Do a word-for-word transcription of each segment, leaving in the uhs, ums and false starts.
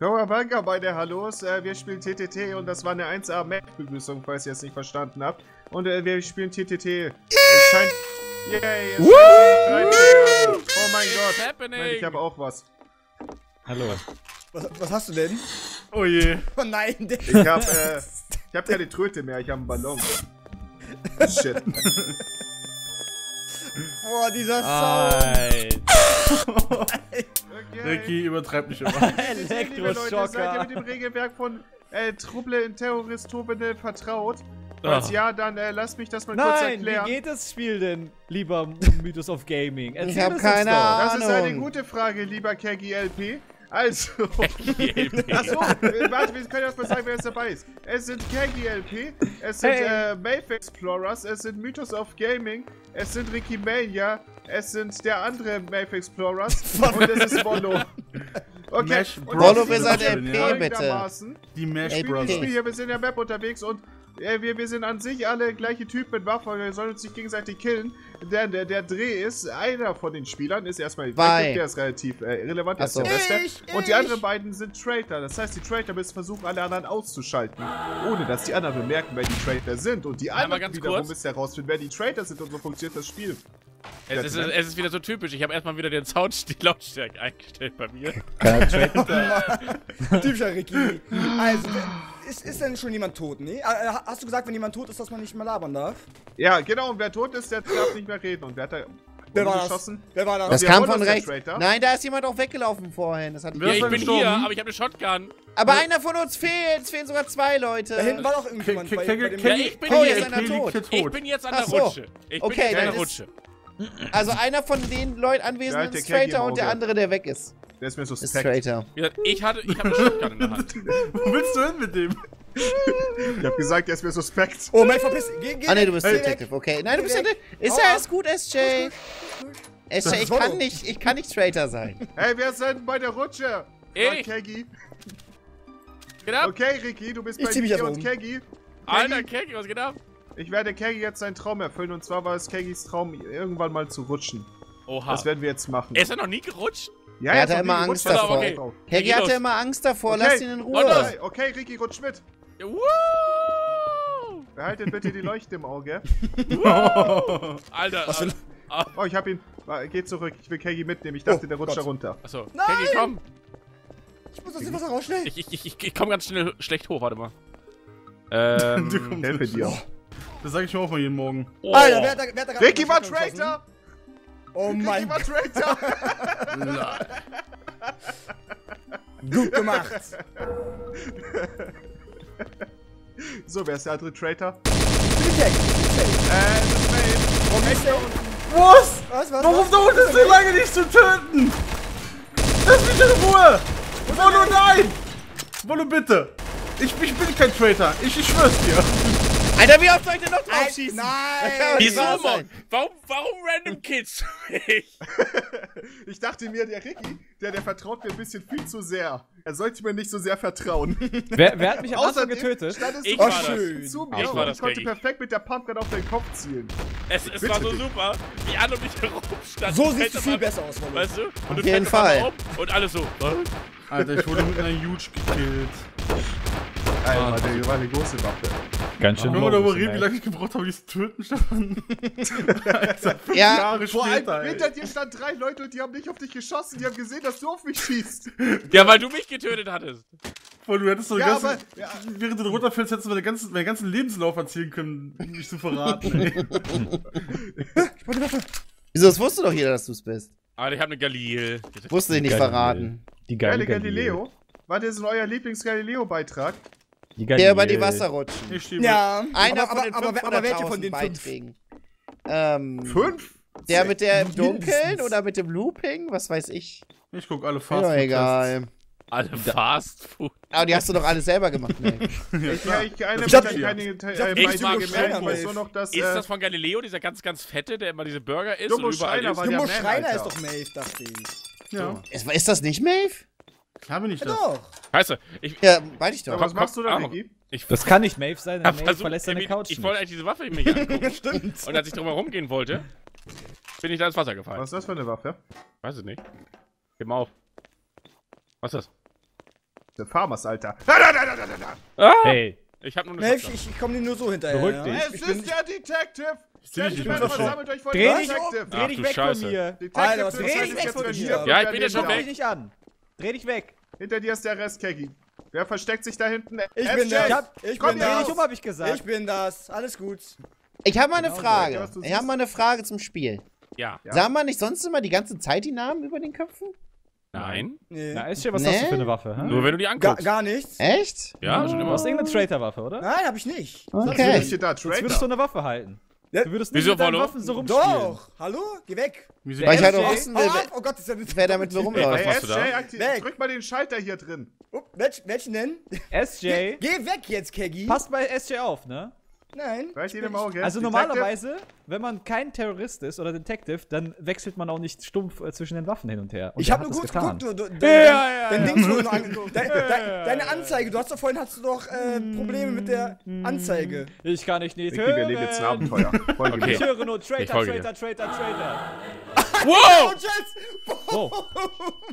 Noah, welcome bei der Hallos. Wir spielen T T T und das war eine eins A Map-Begrüßung, falls ihr es nicht verstanden habt. Und wir spielen T T T. Es scheint... Yay! Es scheint drei P M. Oh mein Gott! Nein, ich habe auch was. Hallo. Was, was hast du denn? Oh je. Oh nein, der... Ich habe äh, ich hab keine Tröte mehr, ich habe einen Ballon. Shit. Boah, dieser Sound. Okay. Ricky übertreibt mich immer. Elektroschocker. Seid ihr mit dem Regelwerk von äh, Trouble in Terrorist Town vertraut? Falls ja, dann äh, lasst mich das mal Nein, kurz erklären. Wie geht das Spiel denn, lieber Mythos of Gaming? Erzähl ich hab keine Ahnung. Das ist eine gute Frage, lieber K G L P. Also, achso, warte, wir können erstmal sagen, wer jetzt dabei ist. Es sind K G L P, es sind hey. äh, Mav Explorers, es sind Mythos of Gaming, es sind Ricky Mania, es sind der andere Mav Explorers und es ist Bolo. Okay, Bolo ist ein M P, bitte. Die Mash Bros. Wir sind in der Map unterwegs und äh, wir, wir sind an sich alle gleiche Typen mit Waffen, wir sollen uns nicht gegenseitig killen. Der, der, der Dreh ist, einer von den Spielern ist erstmal weg, der ist relativ äh, relevant, das so. Ist der Beste. Ich, ich. Und die anderen beiden sind Traitor, das heißt, die Traitor müssen versuchen, alle anderen auszuschalten, ohne dass die anderen bemerken, wer die Traitor sind. Und die anderen ja, wiederum kurz. Müssen herausfinden, wer die Traitor sind und so funktioniert das Spiel. Es ist, es ist wieder so typisch, ich habe erstmal wieder den Sound, die Lautstärke eingestellt bei mir. Typischer Ricky. Also, ist, ist denn schon jemand tot, ne? Hast du gesagt, wenn jemand tot ist, dass man nicht mehr labern darf? Ja, genau, und wer tot ist, der darf nicht mehr reden. Und wer hat da geschossen? Wer war das? Das kam von rechts. Nein, da ist jemand auch weggelaufen vorhin. Das hat ja, ich bin hier, aber ich habe eine Shotgun. Aber ja. Einer von uns fehlt. Es fehlen sogar zwei Leute. Da hinten war doch irgendjemand. Ja, ich bin jetzt Ich bin jetzt an der Rutsche. Ich bin jetzt an der Rutsche. Also einer von den Leuten Anwesenden ist Traitor und der andere, der weg ist. Der ist mir so suspekt. Ich hatte, ich habe eine Shotgun in der Hand. Wo willst du hin mit dem? Ich hab gesagt, der ist mir suspekt. Oh, mein verpiss. Geh, geh, ah, ne, du bist Detective, okay. Nein, du bist Detective. Ist ja alles gut, S-Jay. S-Jay, ich kann nicht, ich kann nicht Traitor sein. Hey, wer ist denn bei der Rutsche? Ich. Kegy. Genau. Okay, Ricky, du bist bei mir und Kegy. Alter, Kegy, was geht ab? Ich werde Kegy jetzt seinen Traum erfüllen und zwar war es Kegys Traum, irgendwann mal zu rutschen. Oha. Das werden wir jetzt machen. Ist er noch nie gerutscht? Ja, er hatte immer Angst davor. Okay. Kegy hatte immer Angst davor, okay. Lass ihn in Ruhe. Okay, okay Ricky, rutsch mit. Woo! Behaltet bitte die Leuchte im Auge. Alter. Was für... Oh, ich hab ihn. Geh zurück, ich will Kegy mitnehmen. Ich dachte, oh, der rutscht Gott. Da runter. Achso, Kegy, komm. Ich muss aus dem Wasser raus, schnell. Ich, ich, ich, ich komm ganz schnell schlecht hoch, warte mal. Ähm, du kommst helfe dir auch. Das sag ich mir auch mal jeden Morgen. Oh. Alter, wer hat da, wer hat da Ricky war Traitor! Oh mein Gott! Ricky war Traitor! Gut gemacht! So, wer ist der andere Traitor? Ich bin weg! Äh, das ist Was? Was? Was? Warum dauert es so lange, dich zu töten? Lass mich in Ruhe! Wolo, nein! Wolo, bitte! Ich, ich bin kein Traitor, ich, ich schwör's dir! Alter, wie oft soll ich denn noch drauf schießen? Nein! Wieso, Mann? Warum, warum random Kids? Ich dachte mir, der Ricky, der, der vertraut mir ein bisschen viel zu sehr. Er sollte mir nicht so sehr vertrauen. Wer, wer hat mich am Anfang getötet? Standest ich, du war schön. Zu mir ich war das. Ich konnte perfekt mit der Pumpgun auf den Kopf zielen. Es, es war so dich. Super, wie an und mich herumstanden. So sieht es viel ab, besser aus, Mann. Weißt du? Und auf du jeden Fall. Und alles so. Alter, ich wurde mit einer Huge gekillt. Alter, der war eine große Waffe. Ganz schön. Können wir darüber reden, wie lange ich gebraucht habe, dieses Töten, Stefan? Fünf ja. Jahre vor später, allem, hinter dir standen drei Leute und die haben nicht auf dich geschossen, die haben gesehen, dass du auf mich schießt. Ja, weil du mich getötet hattest. Weil du hättest so ja, ganzen, aber, ja. Während du runterfällst, hättest du meinen ganzen, meinen ganzen Lebenslauf erzielen können, um mich zu verraten, ey. Ich wollte Waffe. Wieso, das wusste doch jeder, dass du es bist. Aber ich habe eine Galil. Wusste ich nicht Galil. Verraten. Die geile Galileo. Warte, das ist euer Lieblings-Galileo-Beitrag. Der über die Wasser rutschen. Ja. Einer aber, von aber, den aber, aber welche von den Beiträgen? Fünf? Ähm, fünf? Der mit der im Dunkeln oder mit dem Looping? Was weiß ich? Ich guck alle Fast Food. Ja, egal. Alle Fast Food. Aber die hast du doch alle selber gemacht, ne? Ja, ich ja, ich, eine ich hab keine ich äh, ich mag gemeldet, weil nur noch das. Ist das von Galileo, dieser ganz, ganz fette, der immer diese Burger isst? Dumbo Schreiner ist doch Maeve, dachte ich. Ja. Ist das nicht Maeve? Klar bin ich das. Doch. Weißt du, ich... Ja, weiß ich doch. Aber was machst du da, Ricky? Das kann nicht Maeve sein, denn Maeve verlässt seine Couch nicht. Ich wollte eigentlich diese Waffe mir angucken. Stimmt. Und als ich drüber rumgehen wollte, bin ich da ins Wasser gefallen. Was ist das für eine Waffe? Weiß ich nicht. Gib mal auf. Was ist das? The Farmers, Alter. Da, da, da, da, da, da. Ah. Hey. Ich hab nur eine nee, ich, ich, ich komme nur so hinterher. Beruhig dich. Ja. Es ich ist der Detective! Dreh dich weg, dreh dich weg von mir! Detective, dreh dich weg von mir! Ja, ich bin ja schon weg! Dreh dich nicht an! Dreh dich weg! Hinter dir ist der Rest, Kegy. Wer versteckt sich da hinten? Ich bin das! Ich bin das! Um, hab ich gesagt. Ich bin das! Alles gut! Ich habe mal eine Frage. Ich habe mal eine Frage zum Spiel. Ja. Sah man nicht sonst immer die ganze Zeit die Namen über den Köpfen? Nein. Nee. Na, S-Jay, was nee. hast du für eine Waffe? Hä? Nur wenn du die anguckst. Ga gar nichts. Echt? Ja, oh. schon immer. Du hast irgendeine Traitor-Waffe, oder? Nein, hab ich nicht. Okay. Du da würdest du eine Waffe halten. Ja. Du würdest nicht Wieso, mit deinen Waffen so rumspielen. Doch. Hallo? Geh weg. Wieso? Weil ich halt auch wissen will, oh, oh Gott, ist ja nicht wer damit so rumläuft. Hey, S-Jay, drück mal den Schalter hier drin. Welchen denn? S-Jay. Geh weg jetzt, Kegy. Passt bei S-Jay auf, ne? Nein. Also normalerweise, wenn man kein Terrorist ist oder Detective, dann wechselt man auch nicht stumpf zwischen den Waffen hin und her. Und ich hab nur gut geguckt, du, du, du, ja, ja, ja, dein ja. Ding schon angeguckt. Deine, deine, deine Anzeige, du hast doch vorhin hast du doch äh, Probleme mit der Anzeige. Ich kann nicht nicht hören. Wir leben jetzt ein Abenteuer. Okay. Ich höre nur Traitor, Traitor, Traitor, Traitor, Traitor. Wow! Wow!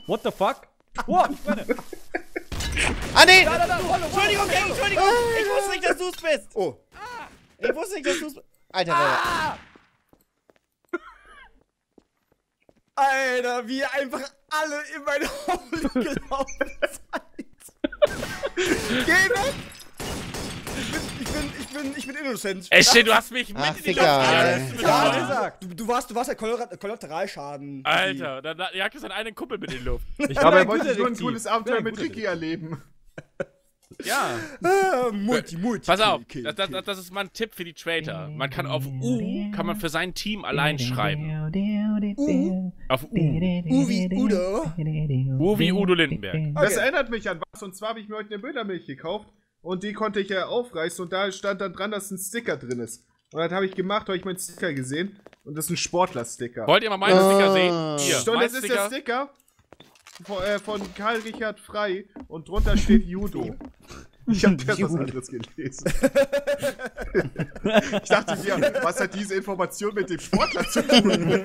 What the fuck? Wow, ich meine. Ah nee! Da, da, da, Wolo, Wolo, Entschuldigung, Wolo. Entschuldigung! Ich wusste nicht, dass du's bist! Oh. Ich wusste nicht, dass du's... Alter, ah! Alter, wie ihr einfach alle in meine Hole gelaufen seid. Geh weg! Ich bin, ich bin, ich bin, ich bin innocent. Echt, du hast mich mit Ach, in die Luft gesagt. Du, du warst, du warst halt Kollateralschaden. Alter, da, da jagt es an einen Kumpel mit in die Luft. Ich glaube, er wollte nur ein cooles Abenteuer mit Ricky erleben. Ja. Ah, multi, multi. Pass auf, kill, kill, das, das, das ist mal ein Tipp für die Traitor. Man kann auf U, kann man für sein Team allein schreiben. U? Auf U. U wie Udo? U wie Udo Lindenberg. Okay. Das erinnert mich an was, und zwar habe ich mir heute eine Buttermilch gekauft und die konnte ich ja aufreißen und da stand dann dran, dass ein Sticker drin ist. Und das habe ich gemacht, habe ich meinen Sticker gesehen und das ist ein Sportler-Sticker. Wollt ihr mal meinen oh. Sticker sehen? Hier, so, das ist der Sticker. Von, äh, von Karl Richard Frey und drunter steht Judo. Ich hab das was anderes gelesen. Ich dachte mir, was hat diese Information mit dem Sportler zu tun?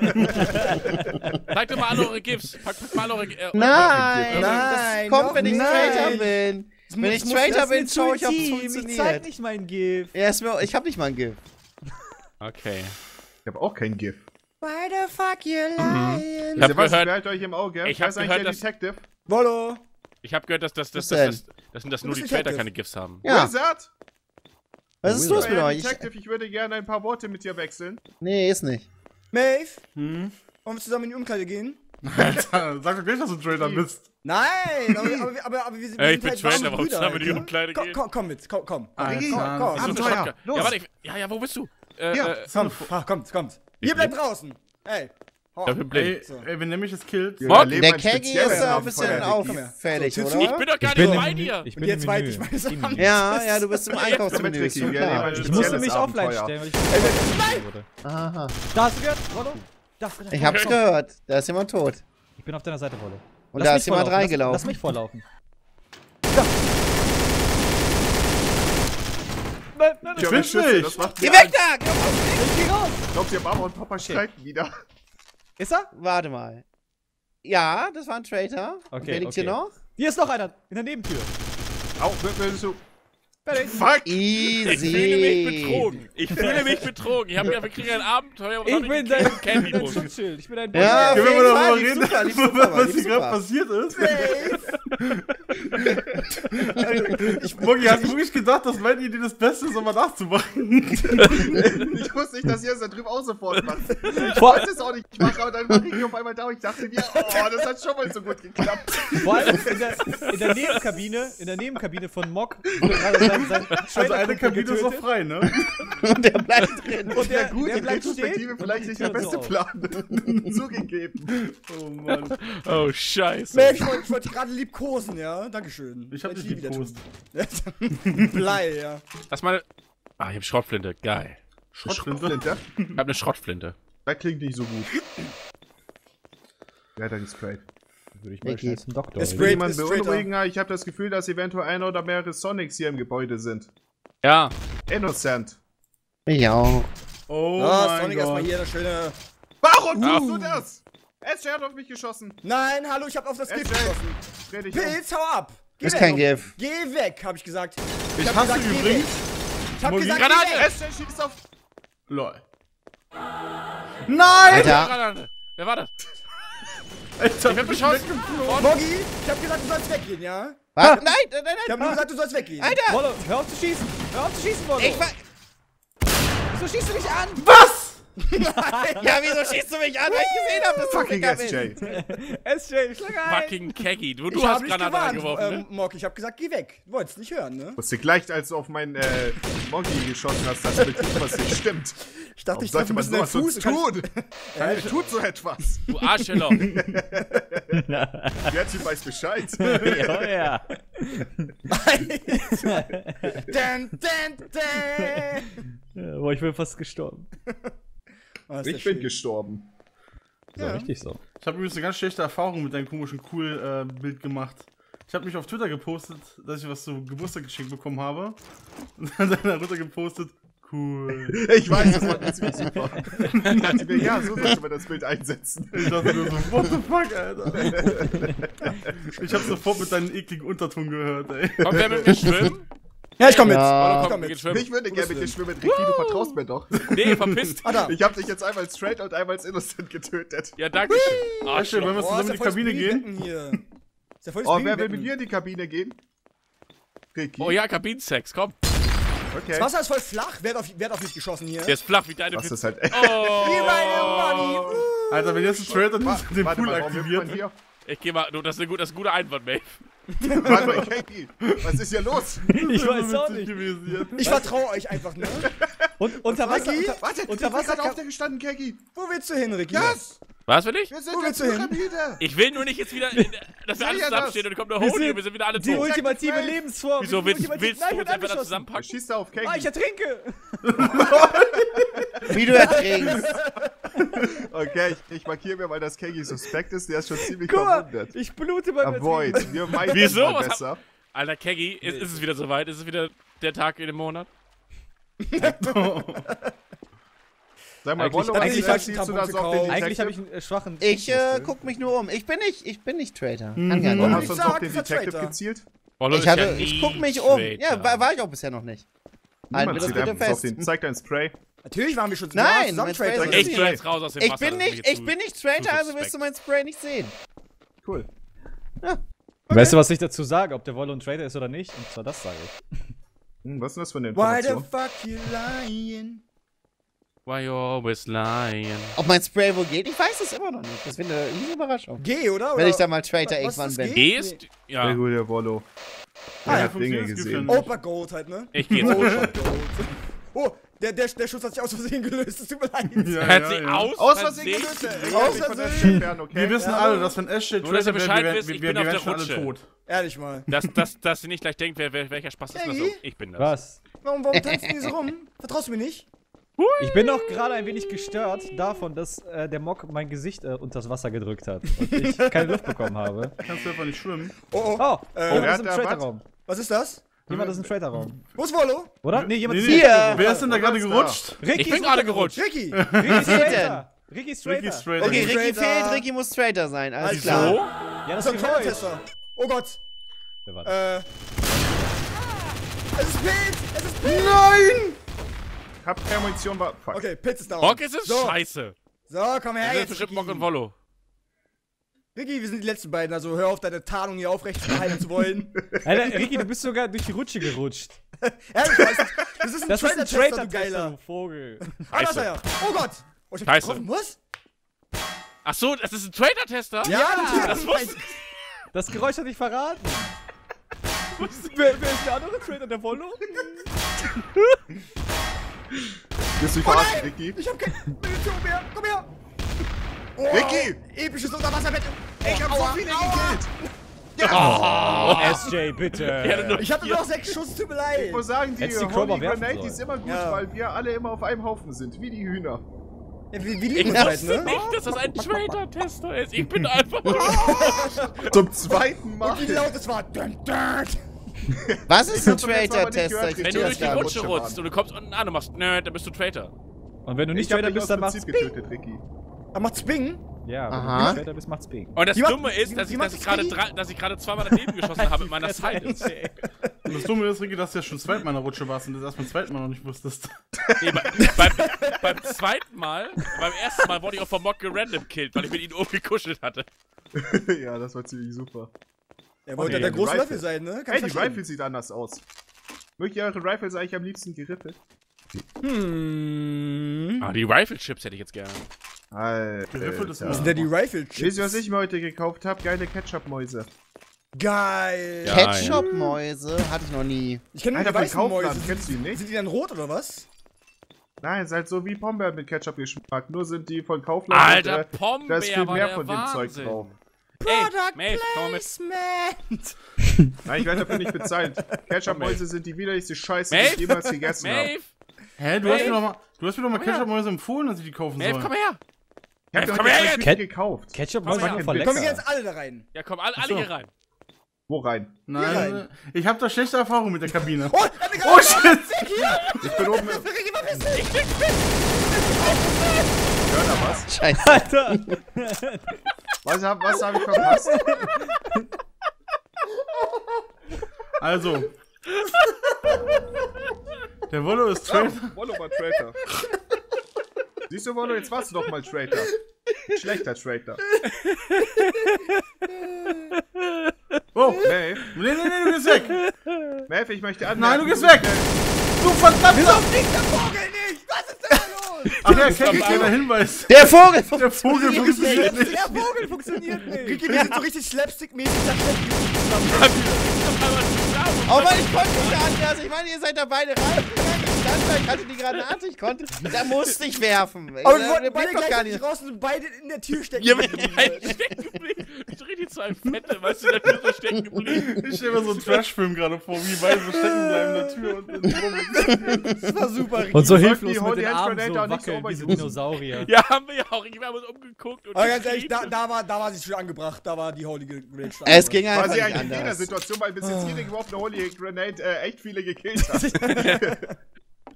Zeigt doch mal alle eure GIFs. Packt mal alle eure GIFs. Nein, nein, das kommt, wenn ich Traitor bin. Wenn ich Traitor bin, schau ich, ob es funktioniert. Ich zeig nicht mein GIF. Ja, ich hab nicht mal ein GIF. Okay. Ich hab auch kein GIF. Why the fuck you lying? Ich hab gehört, halt euch im Auge. Ich hab gehört, dass Detective. Wolo. Ich hab gehört, dass das das das das nur die Traitor keine GIFs haben. Ja. Wizard? Was ist los mit euch? Detective, ich würde gerne ein paar Worte mit dir wechseln. Nee, ist nicht. Mav? Hm? Wollen wir zusammen in die Umkleide gehen? Alter, sag doch nicht, dass du ein Traitor bist. Nein, aber wir sind halt ich bin Traitor, warum zusammen in die Umkleide gehen? Komm, komm mit, komm, komm. Abenteuer, los. Ja, warte, ja, ja, wo bist du? Äh, komm, kommt, kommt. Ihr bleibt draußen! Ey! Hau auf! Ey, ey, wenn nämlich das killt... Ja, der Kegy ist da ein bisschen auffällig, oder? Ich bin doch gar nicht bei dir! Ich bin jetzt weit, ich weiß es nicht. Ja, ja, du bist im Einkaufsmenü. Ich musste mich offline stellen, weil ich... Aha. Da hast du gehört, Wolo? Ich hab's gehört. Da ist jemand tot. Ich bin auf deiner Seite, Wolo. Und da ist jemand reingelaufen. Lass mich vorlaufen. Nein, nein, ich will nicht! Geh weg da! Ich geh raus! Ich glaub, der Mama und Papa streiten wieder. Ist er? Warte mal. Ja, das war ein Traitor. Okay, wer liegt hier noch? Hier ist noch einer, in der Nebentür. Au, willst du? Fuck! Easy! Ich fühle mich betrogen. Ich fühle mich betrogen. Ich hab ja wirklich ein Abenteuer und ich bin dein Schutzschild. Ich bin dein Boy. Ja, können wir darüber reden, was hier gerade passiert ist? Ich hab wirklich gedacht, dass meine Idee das Beste ist, um mal nachzumachen. Ich wusste nicht, dass ihr das da drüben auch sofort macht. Ich wollte es auch nicht machen, aber dann war ich auf einmal da und ich dachte mir, oh, das hat schon mal so gut geklappt. Vor allem in der, in der Nebenkabine, in der Nebenkabine von Mock wurde gerade sein, sein also eine Kabine ist noch frei, ne? Und der bleibt drin. Und der, gut, der in Retrospektive vielleicht nicht der beste so Plan. Zugegeben. Oh Mann. Oh Scheiße. Nee, ich wollte wollt gerade liebkosen, ja? Dankeschön. Ich hab dich liebkosen. Blei, ja. Lass mal. Ah, ich hab Schrottflinte. Geil. Schrottflinte? Ich hab ne Schrottflinte. Das klingt nicht so gut. Wer hat da gesprayt? Würde ich mal schnell zum Doktor. Es will jemand beunruhigen. Ich habe das Gefühl, dass eventuell ein oder mehrere Sonics hier im Gebäude sind. Ja. Innocent. Ja. Oh, oh mein Sonic Gott. Erstmal hier, der schöne... Warum tust uh. du das? S-Jay hat auf mich geschossen. Nein, hallo, ich habe auf das Gift geschossen. Pilz, hau ab. Geh ist weg, kein G F. Geh weg, hab ich gesagt. Ich, ich hab hasse gesagt, übrigens. Ich hab gesagt, Granate, S-Jay schießt auf. Lol. Nein! Alter! Wer war das? Alter, ich hab geschossen. Moggi, ich hab gesagt, du sollst weggehen, ja? Was? Nein, nein, nein, nein. Ich hab nur gesagt, du sollst weggehen. Alter! Wolo, hör auf zu schießen! Hör auf zu schießen, Wolo! Ich war... Wieso schießt du mich an? Was? Nein. Ja, wieso schießt du mich an, weil ich gesehen hab, dass fucking S-Jay. S-Jay, schlag ein. Fucking Kegy, du, du hast Granate reingeworfen, ne? Moggi, ich hab gesagt, geh weg. Du wolltest nicht hören, ne? Wusste gleich, als du auf meinen äh, Moggi geschossen hast, dass mit ihm was nicht stimmt. Ich dachte, ich sollte mal sowas sonst tun. Keiner tut so etwas. Du Arschloch. Der Typ weiß Bescheid. Ja, ja. Dan, dan, dan. Boah, ich bin fast gestorben. Oh, ich bin gestorben. Ja, ja, richtig so. Ich habe übrigens eine ganz schlechte Erfahrung mit deinem komischen Cool-Bild äh, gemacht. Ich habe mich auf Twitter gepostet, dass ich was zu Geburtstag geschenkt bekommen habe. Und dann darunter gepostet, cool. Ich weiß, das war jetzt super. Dann dachte ich mir, ja, so sollte man das Bild einsetzen. Ich dachte nur so, what the fuck, Alter. Ich habe sofort mit deinen ekligen Unterton gehört, ey. Kommt der mit mir schwimmen? Ja, ich komm mit. Ja. Ich, komm mit. Ich würde gerne mit dir schwimmen, Ricky, du vertraust mir doch. Nee, verpisst. Ich hab dich jetzt einmal als Straight und einmal als Innocent getötet. Ja, danke schön. Ah, schön, wenn wir zusammen in die Kabine gehen. Hier. Ist ja voll oh, wer will mit dir in die Kabine gehen? Ricky. Oh ja, Kabinensex, komm. Okay. Das Wasser ist voll flach, wer hat auf, wer hat auf mich geschossen hier? Der ist flach wie deine Pizza. Halt oh. Wie meine Money. Uh. Alter, wenn jetzt ein Straight und den Pool aktiviert. Ich geh mal, das ist ein guter Einwand, Mav. Warte mal, Kegy, was ist hier los? Ich weiß auch nicht. Ich vertraue euch einfach, ne? Und unter Wasser, unter, warte, unter Wasser gerade auf der gestanden, Kegy. Wo willst du hin, Ricky? Yes. Was will ich? Wir sind Wo willst du hin? Ich will nur nicht jetzt wieder, in, dass wir alle zusammenstehen das? Und kommt eine Holy und wir sind wieder alle tot. Die ultimative Lebensform. Wieso willst, willst Nein, du uns einfach da zusammenpacken? Schieß da auf Kegy. Ah, ich ertrinke. Wie du ertrinkst. Okay, ich, ich markiere mir mal, dass Kegy suspekt ist, der ist schon ziemlich verwundet. Ich blute beim Avoid, wir meinen Wieso? Mal besser. Hab... Alter, Kegy, ist, ist es wieder soweit? Ist es wieder der Tag in dem Monat? Sag mal, Wolo, eigentlich habe ich, hab ich einen äh, schwachen... Ich äh, guck mich nur um. Ich bin nicht, ich bin nicht Traitor. Mhm. Warum hast du uns auf den Detective gezielt? Wolo, ich, habe, ja ich guck mich um. Traitor. Ja, war, war ich auch bisher noch nicht. Alter, das bitte fest. Zeig dein Spray. Natürlich waren wir schon Nein, Trader. Trader. Ich, ich, raus aus dem ich Wasser, bin nicht, ich zu, bin nicht Traitor, also wirst du mein Spray nicht sehen. Cool. Ja. Okay. Weißt du, was ich dazu sage, ob der Wolo ein Traitor ist oder nicht? Und zwar das sage ich. Hm, was ist denn das für eine Information? Why the fuck you lying? Why you always lying? Ob mein Spray wohl geht? Ich weiß es immer noch nicht. Das finde ich eine Überraschung. G, oder? Wenn ich da mal Traitor irgendwann bin. G ist? Ja. Sehr gut, der Wolo. Der ah, hat Dinge gesehen. Opa Gold halt, ne? Ich geh jetzt Opa Gold. Oh, der, der, der Schuss hat sich aus Versehen gelöst, es tut mir leid. Ja, hat ja, sich ja. aus, aus Versehen gelöst? Aus Versehen. Okay. Wir wissen ja. alle, dass wenn S-Shit Traitor wäre, Bescheid wir, wir, wir, ich bin wir auf der Rutsche. Alle tot. Ehrlich mal. Dass, dass, dass sie nicht gleich denkt, wer, welcher Spaß ist das so. Ich bin das. Was? Warum, warum tanzen die so rum? Vertraust du mir nicht? Hui. Ich bin auch gerade ein wenig gestört davon, dass äh, der Mock mein Gesicht äh, unters Wasser gedrückt hat und ich keine Luft bekommen habe. Kannst du einfach nicht schwimmen. Oh, oh. Oh, äh, jemand ist im Traitor-Raum. Was ist das? Jemand ist im Traitor-Raum. Wo ist Wolo? Oder? Nee, jemand nee, ist hier. Wer ist denn da gerade gerutscht? Ricky ich bin gerade gerutscht. Ricky. Ricky ist Traitor. Ricky ist Traitor. Okay, Ricky fehlt. Ricky muss Traitor sein. Alles also klar. So? Ja, das, das ist ein Traitor-Tester. Oh Gott. Wer war das? Äh. Es ist Pilz. Es ist Pilz. Nein. Ich hab keine Munition. Fuck. Okay, Pilz ist down. Mock ist es so. Scheiße. So, komm her jetzt. Das ist bestimmt Mock und Wolo. Ricky, wir sind die letzten beiden, also hör auf, deine Tarnung hier aufrecht halten zu wollen. Alter, Ricky, du bist sogar durch die Rutsche gerutscht. Ehrlich, das ist ein Traitor-Tester, du geiler Vogel. Ah, das ist er ja. Oh Gott! Oh, ich hab dich getroffen, was? Ach so, das ist ein Traitor-Tester? Ja, ja, das wusste ich. Das Geräusch hat dich verraten. Wer, wer ist der andere Traitor, der Wolo? Bist du verraten, Ricky? Ich hab keine Munition mehr, komm her! Oh, Ricky! Episches Unterwasserwetter! Ich hab so viele gekillt! Ja. Oh, S-Jay, bitte! Ich hatte nur noch sechs Schuss, tut mir leid! Ich muss sagen, die Holy Grenade ist immer gut, ja. weil wir alle immer auf einem Haufen sind, wie die Hühner. Ja, wie, wie die ich wusste halt, ne? nicht, dass das ein Traitor-Tester ist! Ich bin einfach... Zum zweiten Mal! Und wie laut es war! Was ist ein Traitor-Tester? Wenn du durch die Rutsche rutschst und du kommst unten an und machst nö, dann bist du Traitor. Und wenn du nicht Traitor bist, dann machst du... getötet, Ricky. Er macht Sping? Ja, wenn Aha. du später bist, macht's Ping. Und das die Dumme ist, dass die, die ich, ich gerade drei, zweimal daneben geschossen habe mit meiner Silence. Und das Dumme ist, Ricky, dass du ja schon zweimal in meiner Rutsche warst und das erst beim zweiten Mal noch nicht wusstest. Nee, bei, beim, beim zweiten Mal, beim ersten Mal wurde ich auch vom Mock gerandom killt, weil ich mit ihnen oben gekuschelt hatte. Ja, das war ziemlich super. Er wollte ja der große Löffel sein, ne? Ey, die Rifle sieht anders aus. Möchte ich eure Rifles eigentlich am liebsten geriffelt? Hm. Ah, die Rifle-Chips hätte ich jetzt gerne. Alter. Was sind denn die Rifle-Chips? Wisst ihr, was ich mir heute gekauft habe? Geile Ketchup-Mäuse. Geil! Ketchup-Mäuse? Hatte ich noch nie. Ich kenne die weißen Mäuse. Kennst du die nicht? Sind die dann rot oder was? Nein, ist halt so wie Pombär mit Ketchup-Geschmack. Nur sind die von Kaufland. Alter, Pombär, da ist viel mehr von dem Zeug drauf. Product Ey, Placement! Nein, ich werde dafür nicht bezahlt. Ketchup-Mäuse sind die widerlichste Scheiße, die ich jemals gegessen habe. Hä, du hast, mir doch mal, du hast mir doch mal Ketchup-Mäuse empfohlen, dass ich die kaufen soll. Mav, komm her! Ich hab Mav, doch nicht Ke gekauft. Ketchup-Mäuse waren voll lecker. Komm jetzt alle da rein. Ja, komm, alle, alle so. hier rein. Wo rein? Nein, rein. Ich hab doch schlechte Erfahrungen mit der Kabine. Oh, oh shit! Ich bin oben. Ich krieg Biss! Hört er was? Scheiße. Alter! Was hab, was hab ich verpasst? Also. Der Wolo ist Traitor. Oh, Wolo war Traitor. Siehst du, Wolo, jetzt warst du doch mal Traitor. Ein schlechter Traitor. Oh, Mav. Nee, nee, nee, du gehst weg. Mav, ich möchte anmerken. Nein, du gehst weg. Du verdammter! Wieso fliegt der Vogel nicht? Was ist denn da los? Ach ja, kein kleiner Hinweis. Der Vogel! Der Vogel funktioniert nicht. Der Vogel funktioniert nicht. Ricky, wir sind so richtig slapstick-mäßig. Oh Mann, ich konnte nicht anders. Ich meine, ihr seid da beide rein. Ich hatte die Granate, ich konnte. Da musste ich werfen. Aber wir wollten beide gleich raus und beide in der Tür stecken. Ja, wir sind beide stecken geblieben. Ich rede die zwei Fette, weißt du, in der Tür so stecken geblieben. Ich stelle mir so einen Trash-Film gerade vor, wie beide so stecken bleiben in der Tür und in der Tür. Das war super, Ricky. Und so hilflos mit den Armen so wackeln wie so Dinosaurier. Ja, haben wir ja auch. Ich habe uns umgeguckt. Aber ganz ehrlich, da war sie schon angebracht. Da war die Holy Grenade. Es ging einfach nicht anders. War sie eigentlich in jeder Situation, weil bis jetzt jeder überhaupt eine Holy Grenade echt viele gekillt hat.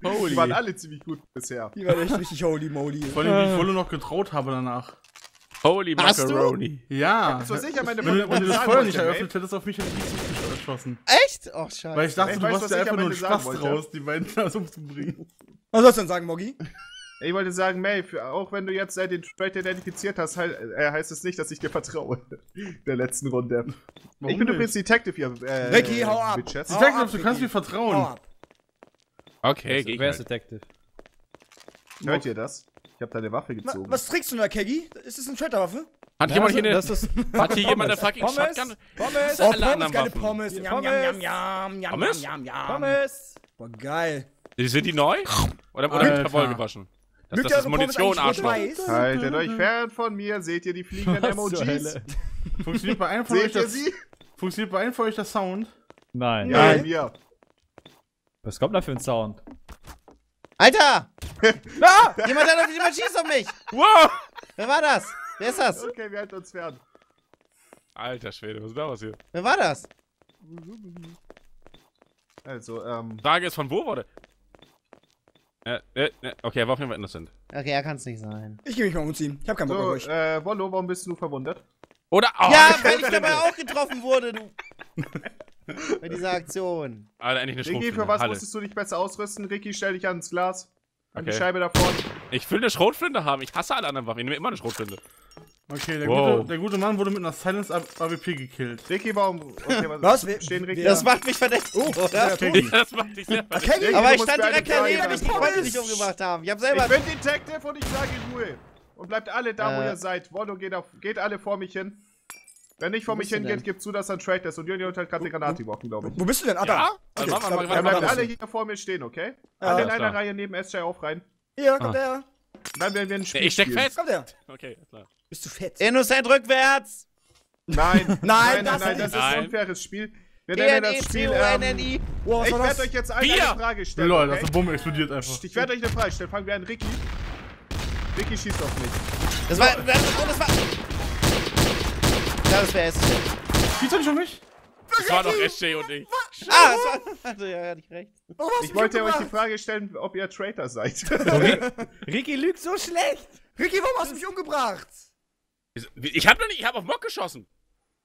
Holy. Die waren alle ziemlich gut bisher. Die waren echt richtig holy moly. Vor allem, wie ich Wolo noch getraut habe danach. Holy Macaroni. Ja. Das war sicher meine Wenn, wenn du das Feuer nicht eröffnet hättest, auf mich hätte ich nicht geschossen. Echt? Oh, scheiße. Weil ich dachte, ich du machst da einfach nur einen Spaß draus, die beiden das umzubringen. Was sollst du denn sagen, Moggi? Ich wollte sagen, Mav, auch wenn du jetzt den Traitor identifiziert hast, heißt es nicht, dass ich dir vertraue. In der letzten Runde. Warum ich bin übrigens Detective hier. Äh, Ricky, hau ab. Detective, du kannst mir vertrauen. Okay, also, wer ist halt. Detective? Hört ihr das? Ich hab da eine Waffe gezogen. Ma, was trinkst du da, Kegy? Ist das eine Traitor-Waffe? Hat Na, jemand also, hier eine... Hat hier jemand eine fucking Shotgun? Pommes! Oh, Pommes, geile Pommes! Yam, yam, yam, yam, Pommes? Yam, yam, Pommes! Boah, geil! Sind die neu? Oder haben wir Tavoll gewaschen? Das, das ist Munition, Arschloch. Haltet euch fern von mir, seht ihr die fliegenden Emojis? Funktioniert bei einem von euch das... Funktioniert bei einem von euch der Sound? Nein. Nein, ja. Was kommt da für ein Sound? Alter! No! Jemand, hat auf, jemand schießt auf mich! Wow! Wer war das? Wer ist das? Okay, wir halten uns fern. Alter Schwede, was ist da was hier? Wer war das? Also, ähm... Frage ist, von wo wurde? Äh, äh, okay, er war auf jeden Fall innocent. Okay, er kann's nicht sein. Ich geh mich mal umziehen. Ich hab keinen Bock auf euch. So, äh, Wolo, warum bist du verwundert? Oder... Oh, ja, weil ich dabei auch getroffen wurde, du... Bei dieser Aktion. Alter, endlich eine Schrotflinte. Ricky, für was Halle. musstest du dich besser ausrüsten? Ricky, stell dich ans Glas. An okay. die Scheibe davor. Ich will eine Schrotflinte haben. Ich hasse alle anderen Waffen. Ich nehme immer eine Schrotflinte. Okay, der, wow. gute, der gute Mann wurde mit einer Silence A W P gekillt. Ricky, warum... Okay, was? was? Stehen Ricky das da? macht mich verdächtig. Oh, oder? Ja, das macht dich sehr verdächtig. Okay, aber ich stand direkt daneben. Ich wollte dich umgemacht haben. Ich hab selber... Ich bin Detective und ich sage in Ruhe. Und bleibt alle da, äh. wo ihr seid. Wolo, geht, auf, geht alle vor mich hin. Wenn nicht vor mich hingeht, gib zu, dass er ein Traitor ist. Und Junior hat gerade eine Granate gebrochen, glaube ich. Wo bist du denn, Alter? Ja? Okay. Also, wir bleiben alle hier vor mir stehen, okay? Ja. Alle in einer Reihe neben S-Jay auch rein. Ja, kommt her. Ah. Dann werden wir ein Spiel Ich steck fest. Kommt her. Okay, klar. Bist du fett? Innocent rückwärts. Nein. nein, nein, das, nein, das ist ein unfaires Spiel. Wir nennen das Spiel, ähm, ich werde euch jetzt eine Frage stellen. Lol, das Bumme explodiert einfach. Ich werde euch eine Frage stellen. Fangen wir an, Ricky. Ricky schießt auf mich. Das war... Das war... Das wäre S-Jay. Schießt du nicht auf mich? Das war doch S-Jay und ich. Ah, das war... Also, ja, hatte ich recht. Oh, ich wollte euch die Frage stellen, ob ihr Traitor seid. Ricky lügt so schlecht. Ricky, warum hast du mich umgebracht? Ich hab noch nicht, ich hab auf Mock geschossen.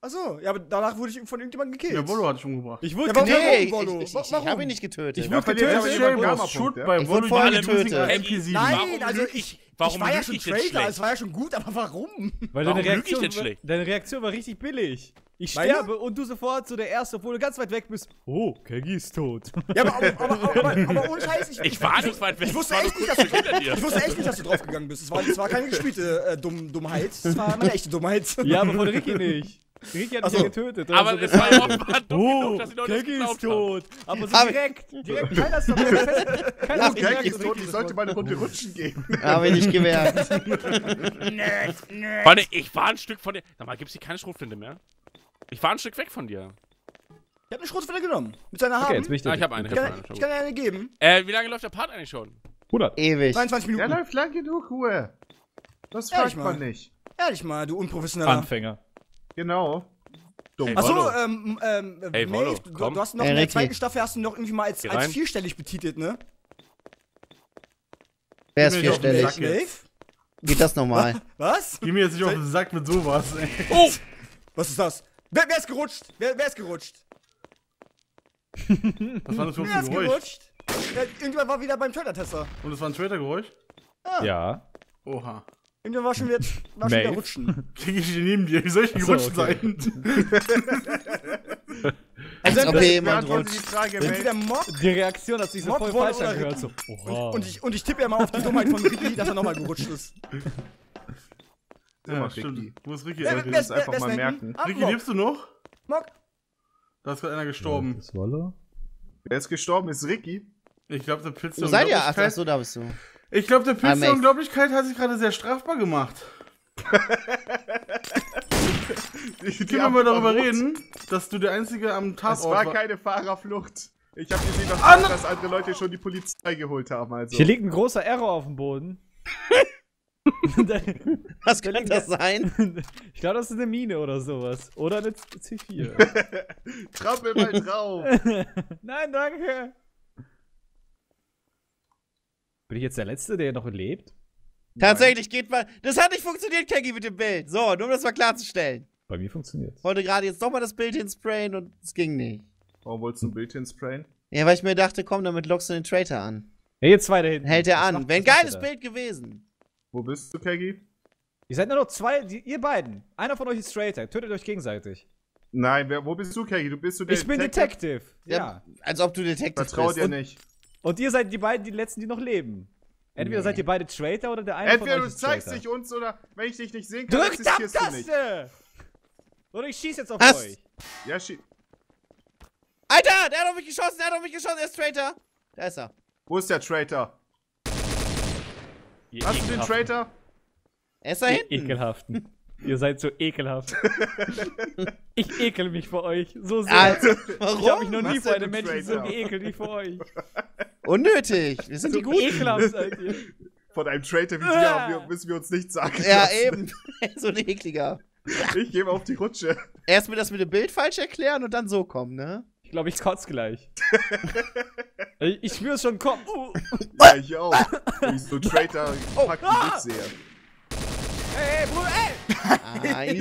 Achso, ja, aber danach wurde ich von irgendjemandem gekillt. Ja, Wolo hat dich umgebracht. Ich wurde ja, nee, warum, Wolo? Ich, ich, ich, ich habe ihn nicht getötet. Ich wurde ja, getötet. Schön, was Shoot ja. bei Wolo war getötet. M P sieben. Nein, also ich, warum ich war ja schon Traitor, es war ja schon gut, aber warum? Weil deine Reaktion, war, deine Reaktion war richtig billig. Ich sterbe und du sofort so der Erste, obwohl du ganz weit weg bist. Oh, Kegy ist tot. Ja, aber, aber, aber, aber, aber ohne Scheiß. Ich, ich war nicht ich, weit weg. Ich wusste, echt nicht, dass du, ich wusste echt nicht, dass du draufgegangen bist. Es war, war keine gespielte äh, Dumm, Dummheit, es war eine echte Dummheit. Ja, aber von Ricky nicht. Ricky hat mich ja getötet. Aber es war ja offenbar dumm, dass die Leute nicht geglaubt haben. Oh, Kegy ist tot. Aber so direkt, direkt, keiner ist doch fest. Keiner ist direkt. Kegy ist tot, ich sollte mal eine Runde rutschen geben. Habe ich nicht gemerkt. Warte, ich war ein Stück von dir. Sag mal, gibt's hier keine Schrotflinte mehr? Ich war ein Stück weg von dir. Ich hab eine Schrotflinte genommen. Mit seiner Haare. Okay, jetzt bin ich da. Ah, ich hab eine. Ich, ich, kann, eine, ich kann dir eine geben. Äh, wie lange läuft der Part eigentlich schon? hundert. Ewig. zweiundzwanzig Minuten. Der läuft lang genug, Ruhe. Das fragt man nicht. Ehrlich mal, du unprofessioneller Anfänger. Genau. Hey, achso, ähm, ähm, hey, Wolo, Mav, du, du hast noch hey, in der zweiten Staffel hast du noch irgendwie mal als, als vierstellig betitelt, ne? Wer ist vierstellig? Mav? Geht das nochmal? Was? Geh mir jetzt nicht auf den Sack mit sowas, ey. Oh! Was ist das? Wer, wer ist gerutscht? Wer, wer ist gerutscht? Was war das für ein Geräusch? Wer ist gerutscht? Ja, irgendwann war wieder beim Traitor-Tester. Und es war ein Traitor-Geräusch? Ah. Ja. Oha. Irgendwann war schon wieder, war schon wieder rutschen. Klinge ich hier neben dir, wie soll ich denn gerutscht sein? Also dann beantwortet die Frage, die Reaktion hat sich so voll falsch angehört. So. Oha. Und, und, ich, und ich tippe ja mal auf die Dummheit von Ricky, dass er nochmal gerutscht ist. Ja, stimmt. Du musst Ricky das einfach mal merken. Ricky, lebst du noch? Mock. Da ist gerade einer gestorben. Ist Wolo? Wer ist gestorben? Ist Ricky? Ich glaube, der Pilz. Du seid ja, ach, ach so, da bist du. Ich glaube, der Pilz der Unglaublichkeit hat sich gerade sehr strafbar gemacht. Ich können wir mal darüber reden, dass du der Einzige am Tatort warst. Es war, war keine Fahrerflucht. Ich habe gesehen, dass, ah, dass andere Leute schon die Polizei geholt haben. Also. Hier liegt ein großer Error auf dem Boden. Was könnte das sein? Ich glaube, das ist eine Mine oder sowas. Oder eine C vier. Trampel mal drauf. Nein, danke. Bin ich jetzt der Letzte, der noch lebt? Tatsächlich nein. Geht mal. Das hat nicht funktioniert, Kegy, mit dem Bild. So, nur um das mal klarzustellen. Bei mir funktioniert. Ich wollte gerade jetzt nochmal das Bild hinsprayen und es ging nicht. Warum wolltest du ein Bild hinsprayen? Ja, weil ich mir dachte, komm, damit lockst du den Traitor an. Ja, jetzt zwei da hinten. Hält er an. Wäre ein geiles Bild gewesen. Wo bist du, Kegy? Ihr seid nur noch zwei, die, ihr beiden. Einer von euch ist Traitor. Tötet euch gegenseitig. Nein, wer, wo bist du, Kegy? Du bist du der Ich bin Detective. Ja, ja. Als ob du Detective bist. Vertraut ihr nicht. Und ihr seid die beiden, die letzten, die noch leben. Entweder nee. seid ihr beide Traitor oder der eine Entweder von euch ist Traitor. Entweder du zeigst dich uns oder wenn ich dich nicht sehen kann, drückt ab Taste! Oder ich schieß jetzt auf Was? euch. Ja, schieß. Alter, der hat auf mich geschossen, der hat auf mich geschossen, er ist Traitor. Da ist er. Wo ist der Traitor? Ihr Hast ekelhaften. du den Traitor? Er ist da hinten. Ekelhaften. Ihr seid so ekelhaft. Ich ekel mich vor euch. So sehr. Also, warum? Ich habe mich noch nie Was vor einem Menschen so geekelt wie vor euch. Unnötig. Wir sind so die Guten. Ekelhaft seid ihr. Von einem Traitor wie Sie haben, müssen wir uns nichts sagen. Ja, lassen. eben. So ein ekliger. Ich gebe auf die Rutsche. Erst mir das mit dem Bild falsch erklären und dann so kommen, ne? Ich glaube, ich kotze gleich. ich ich spüre es schon kommen. Uh. Ja, ich auch. Wie so ein Traitor oh. packt die Witze her. Hey, Bruder, ey!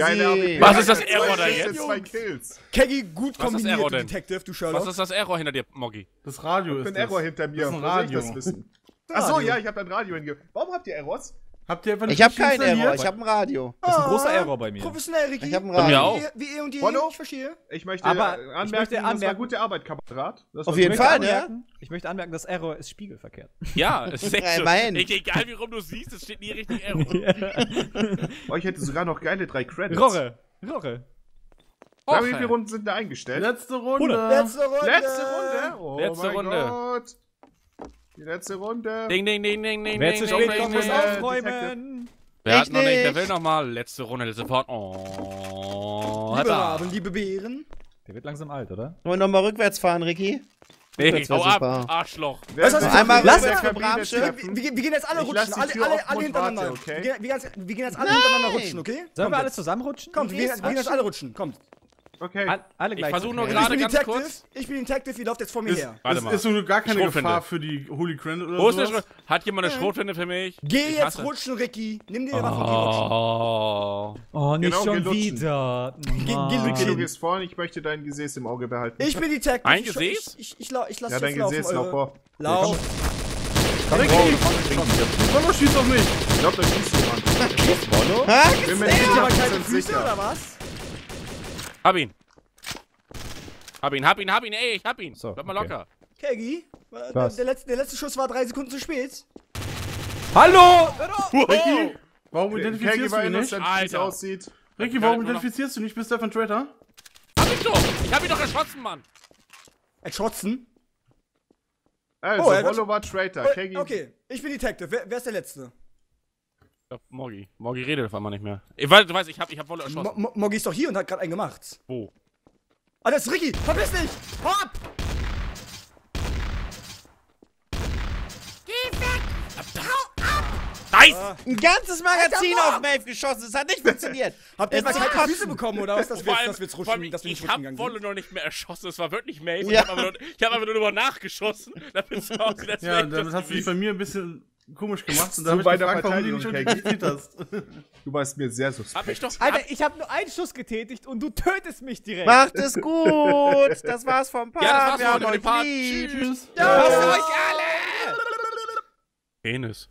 Ah, easy. Was ist das Error da jetzt? Kegy, gut kombiniert, Detective, du Sherlock. Was ist das Error hinter dir, Moggy? Das Radio ist das. Ich hab ein Error hinter mir. Das ist ein Radio. Das wissen. Achso, ja, ich hab ein Radio hinter mir. Warum habt ihr Errors? Habt ihr einfach nicht Ich hab keinen Error, ich hab ein Radio. Das ist ein großer Error bei mir. Professionell, Ricky. Ich hab ein Radio. Wie ihr und ihr, ich verstehe. Ich möchte anmerken, das war gute Arbeit, Kamerad. Auf jeden Fall, ne? Ich möchte anmerken, das Error ist spiegelverkehrt. Ja, es ist echt so. Egal wie rum du siehst, es steht nie richtig Error. Ja. Euch hätte sogar noch geile drei Credits. Rohre, Rohre. Ja, wie viele Runden sind da eingestellt? Letzte Runde. Letzte Runde. Letzte Runde. Oh Letzte Runde. Gott. Die letzte Runde. Ding, ding, ding, ding, ding, Wer ding, ding, ding, ding, muss aufräumen. Wer hat noch nicht, der will nochmal. Letzte Runde, letzte Part. Oh. Liebe Raben, liebe Beeren. Der wird langsam alt, oder? Wollen wir nochmal rückwärts fahren, Ricky? Nee, hau ab, Arschloch. Was hast du einmal lass uns wir, wir, wir gehen jetzt alle ich rutschen, alle, alle, alle hintereinander. Warte, okay? wir, wir, wir gehen jetzt alle Nein. hintereinander rutschen, okay? Sollen wir alle zusammen rutschen? Kommt, wir, wir gehen jetzt alle rutschen, kommt. Okay. All, alle ich versuche nur gerade ganz Detective, kurz. Ich bin Detective, ihr lauft jetzt vor mir ist, her. Warte mal. Ist so gar keine Gefahr für die Holy Crane oder Wo sowas? Hat jemand eine Schrotflinte für mich? Geh ich jetzt rutschen, Ricky. Nimm dir eine Waffe und geh rutschen. Oh, oh nicht genau, schon wieder. Geh, geh Ricky, du gehst vorne. Ich möchte dein Gesäß im Auge behalten. Ich bin Detective. Ein Gesäß? Ich, ich, ich, ich, la ich lass ja, dein jetzt Gesäß laufen, lauf Lauf. Komm, Ricky! Wolo schießt auf mich! Ich glaube, da schießt jemand. Wolo? Hä? Gibt es aber keine Füße oder was? Hab ihn. Hab ihn, hab ihn, hab ihn, ey, ich hab ihn. So, bleib mal okay. locker. Kegy, der, der, letzte, der letzte Schuss war drei Sekunden zu spät. Hallo! Oh. Ricky, warum okay. identifizierst Kegy du ihn nicht? Alter. Aussieht. Ricky, warum identifizierst du nicht? Bist du einfach ein Traitor? Hab ich doch! Ich hab ihn doch erschossen, Mann! Erschossen? Also, oh, Wolo war Traitor. Oh, Kegy. Okay, ich bin Detective. Wer, wer ist der Letzte? Ich glaub, Morgi. Morgi redet auf einmal nicht mehr. Ich weiß, du weißt, ich hab, ich hab Wolo erschossen. Mo Morgi ist doch hier und hat gerade einen gemacht. Wo? Ah, das ist Ricky! Verpiss dich! Hau ab! Geh weg! Hau ab! Nice! Ah. Ein ganzes Magazin Alter, auf Mav geschossen, das hat nicht funktioniert. Habt ihr mal keine Füße bekommen oder was? Dass wir jetzt rutschen gegangen sind. Ich hab Wolo noch nicht mehr erschossen, es war wirklich Mav. Ja. Ich hab aber nur, nur drüber nachgeschossen. Damit es auch wieder ja, das hat sich bei mir ein bisschen komisch gemacht und da habe ich gefragt, warum du nicht schon getätigt hast. Du warst mir sehr suspekt. Hab ich doch, Alter, ich habe nur einen Schuss getätigt und du tötest mich direkt. Macht es gut. Das war's vom Part. Ja, das war's vom Part. Tschüss. Tschüss. Tschüss. Tschüss. Tschüss. Tschüss. Tschüss. Tschüss.